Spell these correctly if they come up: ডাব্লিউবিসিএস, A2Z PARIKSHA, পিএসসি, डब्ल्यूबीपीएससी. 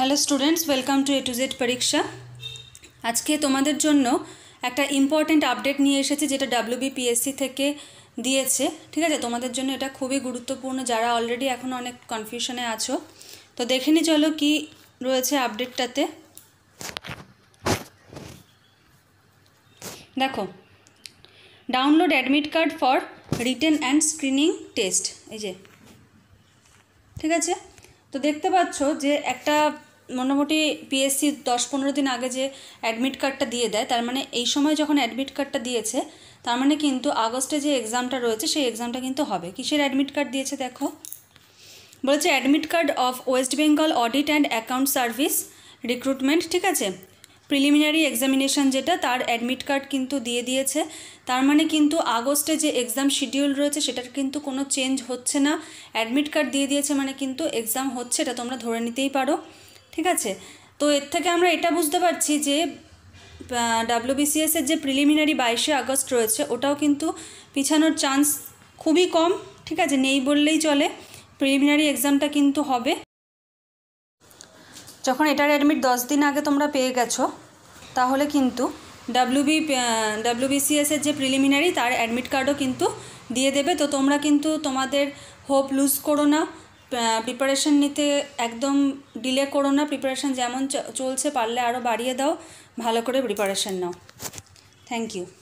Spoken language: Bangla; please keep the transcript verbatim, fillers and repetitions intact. Hello students welcome to A to Z परीक्षा। आज के तुम्हारे जोन्नो एक इम्पोर्टेंट अपडेट नहीं एसेছে যেটা डब्ल्यूबीपीएससी থেকে দিয়েছে। ঠিক আছে, তোমাদের জন্য এটা খুবই গুরুত্বপূর্ণ যারা অলরেডি এখনো অনেক কনফিউশনে আছো। তো দেখে নি চলো কি রয়েছে আপডেটটাতে। দেখো, download admit card for written and screening test, এই যে। ঠিক আছে, তো দেখতে পাচ্ছ যে একটা মোটামুটি পিএসসি দশ পনেরো দিন আগে যে অ্যাডমিট কার্ডটা দিয়ে দেয়, তার মানে এই সময় যখন অ্যাডমিট কার্ডটা দিয়েছে তার মানে কিন্তু আগস্টে যে এক্সামটা রয়েছে সেই এক্সামটা কিন্তু হবে। কিসের অ্যাডমিট কার্ড দিয়েছে দেখো, বলেছে admit card of West Bengal audit and account service recruitment. ঠিক আছে, প্রিলিমিনারি এক্সামিনেশান যেটা, তার অ্যাডমিট কার্ড কিন্তু দিয়ে দিয়েছে। তার মানে কিন্তু আগস্টে যে এক্সাম শিডিউল রয়েছে সেটার কিন্তু কোনো চেঞ্জ হচ্ছে না। অ্যাডমিট কার্ড দিয়ে দিয়েছে মানে কিন্তু এক্সাম হচ্ছে, এটা তোমরা ধরে নিতেই পারো। ঠিক আছে, তো এর থেকে আমরা এটা বুঝতে পারছি যে ডাব্লিউবিসিএস এর যে প্রিলিমিনারি বাইশে আগস্ট রয়েছে ওটাও কিন্তু পিছানোর চান্স খুবই কম। ঠিক আছে, নেই বললেই চলে। প্রিলিমিনারি এক্সামটা কিন্তু হবে। যখন এটার অ্যাডমিট দশ দিন আগে তোমরা পেয়ে গেছো, তাহলে কিন্তু ডাব্লিউবি ডাব্লিউবিসিএস এর যে প্রিলিমিনারি তার অ্যাডমিট কার্ডও কিন্তু দিয়ে দেবে। তো তোমরা কিন্তু তোমাদের হোপ লুজ করো না, প্রিপারেশান নিতে একদম ডিলে করো না। প্রিপারেশান যেমন চলছে পারলে আরও বাড়িয়ে দাও, ভালো করে প্রিপারেশান নাও। Thank you.